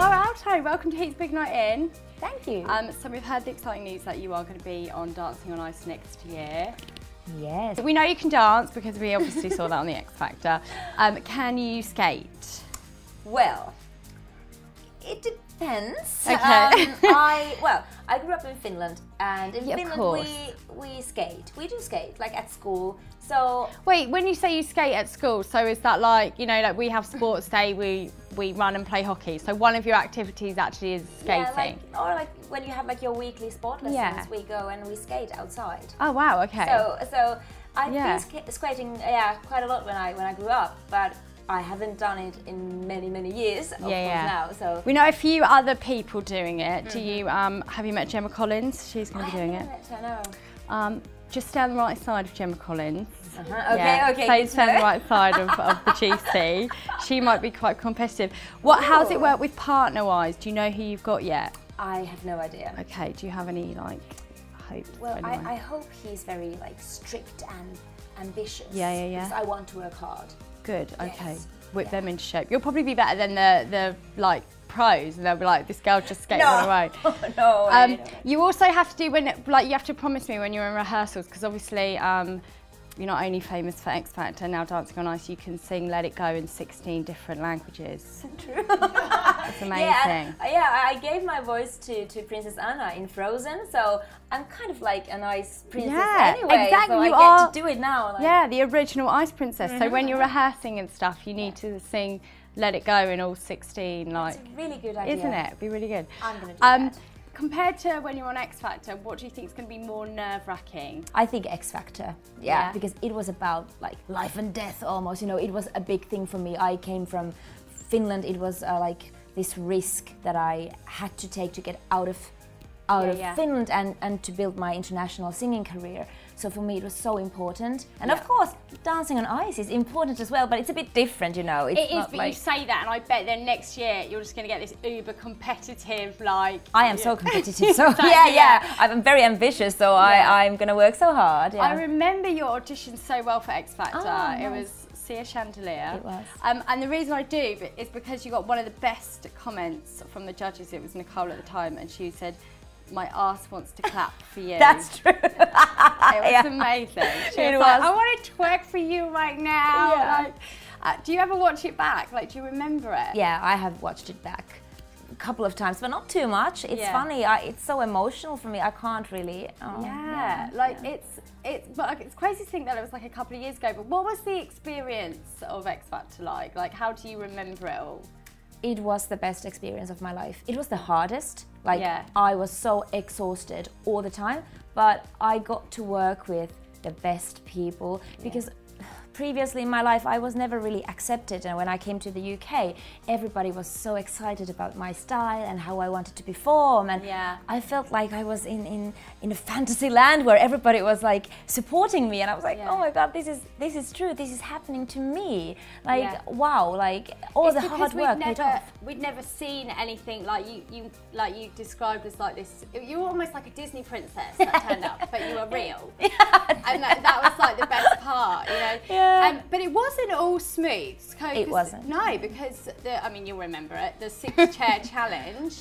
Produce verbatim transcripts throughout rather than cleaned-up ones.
Saara Aalto, welcome to Heat's Big Night In. Thank you. Um, so we've heard the exciting news that you are going to be on Dancing on Ice next year. Yes. So we know you can dance because we obviously saw that on the X Factor. Um, can you skate? Well, it depends. Okay. Um, I well, I grew up in Finland, and in yeah, Finland we we skate. We do skate like at school. So wait, when you say you skate at school, so is that like you know like we have sports day, we we run and play hockey. So one of your activities actually is skating. Yeah, like, or like when you have like your weekly sport lessons, yeah. we go and we skate outside. Oh wow, okay. So so I've yeah. been sk skating yeah quite a lot when I when I grew up, but I haven't done it in many, many years yeah, yeah. now, so... We know a few other people doing it. Mm-hmm. Do you, um, have you met Gemma Collins? She's going to be doing it. I haven't met her, no. Um, just down the right side of Gemma Collins. Uh-huh. Okay, yeah. okay. So down the right side of, of the G C. She might be quite competitive. What, how's it work with partner-wise? Do you know who you've got yet? I have no idea. Okay, do you have any, like, hopes? Well, I, I hope he's very, like, strict and ambitious. Yeah, yeah, yeah. Because I want to work hard. Good, okay. Yes. Whip yeah. them into shape. You'll probably be better than the, the like, pros, and they'll be like, this girl just skates no. on her own. Oh, no, um, you also have to do, when, like, you have to promise me when you're in rehearsals, because obviously um, you're not only famous for X Factor, now Dancing on Ice, you can sing Let It Go in sixteen different languages. True. That's amazing. Yeah, and, yeah, I gave my voice to, to Princess Anna in Frozen, so I'm kind of like an ice princess yeah, anyway, exactly. so you I are, get to do it now. Like. Yeah, the original ice princess, mm-hmm. so when you're rehearsing and stuff, you need yeah. to sing Let It Go in all sixteen. Like, that's a really good idea. Isn't it? It'd be really good. I'm going to do um, that. Compared to when you're on X Factor, what do you think is going to be more nerve-wracking? I think X Factor, yeah, yeah, because it was about like life and death almost. You know, it was a big thing for me. I came from Finland. It was uh, like this risk that I had to take to get out of out yeah, of yeah. Finland and and to build my international singing career. So for me, it was so important. And yeah. of course, Dancing on Ice is important as well, but it's a bit different, you know. It's it is, but like... you say that, and I bet then next year you're just going to get this uber competitive, like. I am so competitive, so exactly, yeah, yeah, yeah. I'm very ambitious, so yeah. I I'm going to work so hard. Yeah. I remember your audition so well for X Factor. Oh, it nice. was. Sia Chandelier. It was. Um, and the reason I do is because you got one of the best comments from the judges. It was Nicole at the time, and she said, "My ass wants to clap for you." That's true. It was yeah. amazing. She it was, was like, "I want to twerk for you right now." Yeah. Like, uh, do you ever watch it back? Like, do you remember it? Yeah, I have watched it back a couple of times, but not too much. It's yeah. funny. I, it's so emotional for me. I can't really. Oh, yeah. yeah, like yeah. it's it's. But it's crazy to think that it was like a couple of years ago. But what was the experience of X Factor like? Like, how do you remember it all? It was the best experience of my life. It was the hardest. Like, yeah. I was so exhausted all the time, but I got to work with the best people yeah. because previously in my life I was never really accepted, and when I came to the U K, everybody was so excited about my style and how I wanted to perform, and yeah. I felt like I was in, in, in a fantasy land where everybody was like supporting me, and I was like, yeah. oh my god, this is this is true, this is happening to me. Like, yeah. wow, like all it's the hard work never, paid off. We'd never seen anything like you, you like you described as like this, you were almost like a Disney princess that turned up, but you were real. Yeah. And that, that was like the best part, you know. Yeah. Um, but it wasn't all smooth. It wasn't. No, because, the, I mean, you'll remember it, the six-chair challenge.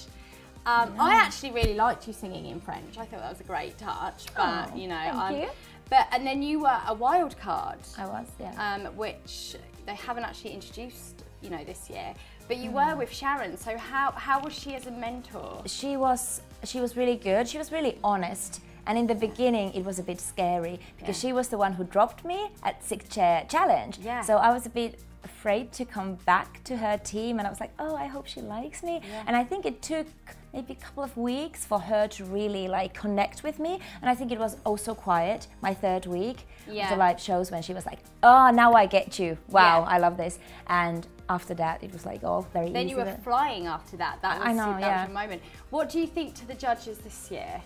Um, no. I actually really liked you singing in French. I thought that was a great touch. But, oh, you know, thank um, you. But, and then you were a wild card. I was, yeah. Um, which they haven't actually introduced, you know, this year. But you mm. were with Sharon, so how, how was she as a mentor? She was, she was really good. She was really honest. And in the beginning, it was a bit scary because yeah. she was the one who dropped me at Six Chair Challenge. Yeah. So I was a bit afraid to come back to her team, and I was like, oh, I hope she likes me. Yeah. And I think it took maybe a couple of weeks for her to really like connect with me. And I think it was also quiet my third week yeah. of the live shows when she was like, oh, now I get you. Wow, yeah. I love this. And after that, it was like, oh, very then easy. Then you were flying after that. That was, I know, that yeah. was a moment. What do you think to the judges this year?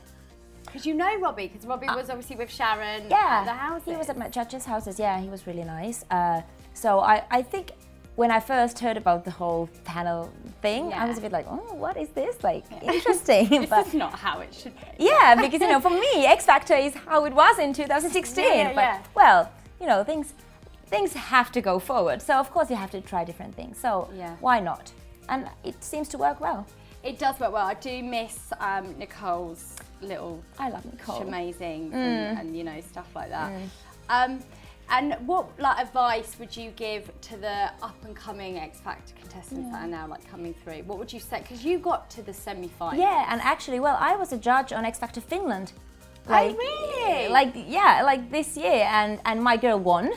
Because you know Robbie, because Robbie was obviously with Sharon yeah, at the houses. He was at my judges' houses, yeah, he was really nice. Uh, so I, I think when I first heard about the whole panel thing, yeah. I was a bit like, oh, what is this? Like, yeah. interesting. This but, is not how it should be. Yeah, because, you know, for me, X Factor is how it was in two thousand sixteen. Yeah, yeah, but, yeah. well, you know, things, things have to go forward. So, of course, you have to try different things. So, yeah. why not? and it seems to work well. It does work well. I do miss um, Nicole's little... I love Nicole. Amazing mm. and, and, you know, stuff like that. Mm. Um, and what, like, advice would you give to the up-and-coming X Factor contestants yeah. that are now, like, coming through? What would you say? Because you got to the semi-final. Yeah, and actually, well, I was a judge on X Factor Finland. Like, oh, really? Like, yeah, like this year, and, and my girl won.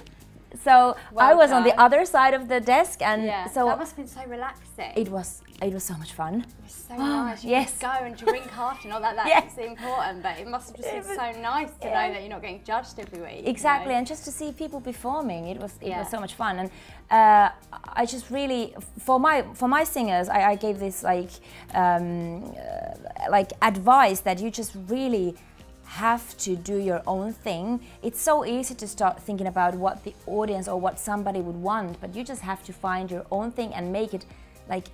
So well I was done. on the other side of the desk, and yeah. so that must have been so relaxing. It was. It was so much fun. It was so nice. You yes. go and drink after, not that that's yes. important, but it must have just been so nice to yeah. know that you're not getting judged every week. Exactly, you know? And just to see people performing, it was it yeah. was so much fun. And uh, I just really, for my for my singers, I, I gave this like um, uh, like advice that you just really have to do your own thing. It's so easy to start thinking about what the audience or what somebody would want, but you just have to find your own thing and make it like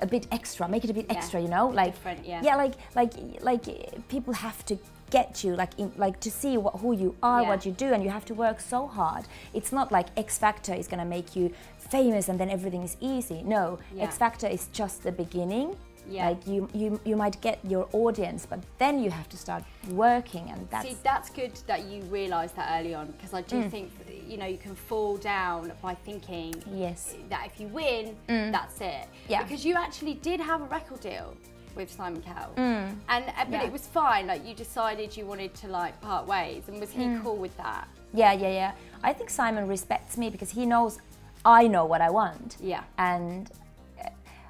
a bit extra, make it a bit yeah. extra, you know, like yeah. yeah, like like like people have to get you, like in, like to see what, who you are, yeah. what you do, and you have to work so hard. It's not like X Factor is gonna make you famous and then everything is easy. No, yeah. X Factor is just the beginning. Yeah. Like you, you, you might get your audience, but then you have to start working, and that's... See, that's good that you realise that early on, because I do mm. think, you know, you can fall down by thinking yes. that if you win, mm. that's it. Yeah. Because you actually did have a record deal with Simon Cowell, mm. and but yeah. it was fine, like you decided you wanted to like part ways, and was he mm. cool with that? Yeah, yeah, yeah. I think Simon respects me because he knows I know what I want. Yeah. And...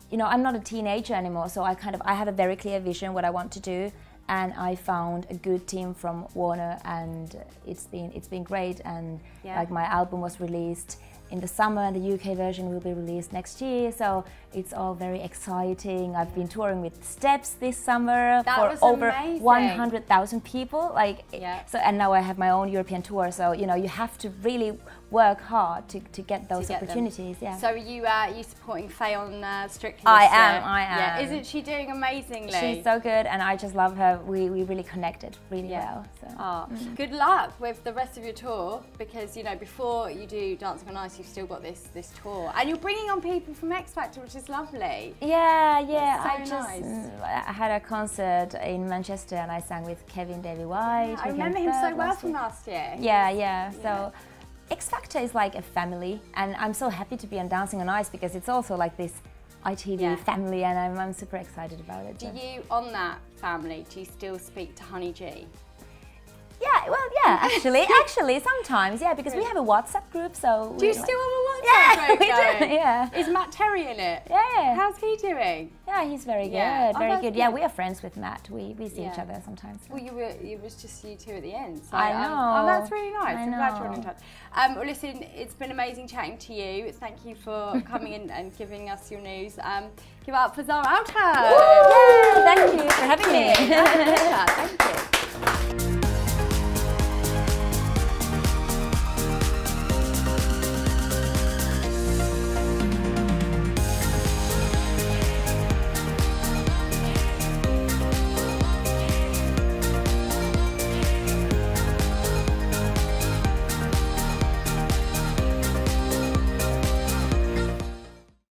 you know, I'm not a teenager anymore, so I kind of, I have a very clear vision what I want to do, and I found a good team from Warner, and it's been, it's been great, and yeah. like my album was released in the summer, and the U K version will be released next year, so it's all very exciting. I've been touring with Steps this summer that for was over one hundred thousand people, like yeah. so, and now I have my own European tour, so you know you have to really work hard to, to get those to get opportunities. Them. Yeah. So are you uh, are you supporting Faye on uh, Strictly? I so? am, I am. Yeah. Isn't she doing amazingly? She's so good, and I just love her. We we really connected really yeah. well. So. Oh. Mm. Good luck with the rest of your tour, because you know before you do Dancing on Ice, you've still got this this tour, and you're bringing on people from X Factor, which is lovely. Yeah, yeah. So I nice. just I had a concert in Manchester, and I sang with Kevin Davy White. Yeah, I remember him so well from last year. Yeah, yeah. So yeah. X Factor is like a family, and I'm so happy to be on Dancing on Ice because it's also like this I T V yeah. family, and I'm, I'm super excited about it. Do so. you on that family? Do you still speak to Honey G? Yeah, well, yeah, actually, actually, sometimes, yeah, because we have a WhatsApp group, so... Do you still like, have a WhatsApp yeah, group? Yeah, we do, yeah. Is Matt Terry in it? Yeah. How's he doing? Yeah, he's very yeah. good, oh, very good. good. Yeah, we are friends with Matt. We, we see yeah. each other sometimes. So. Well, you were, it was just you two at the end. So, I know. Um, oh, that's really nice. I I'm know. glad you're in touch. Um, well, listen, it's been amazing chatting to you. Thank you for coming in and giving us your news. Um, give up for Saara Aalto. Thank you for having me. Thank you.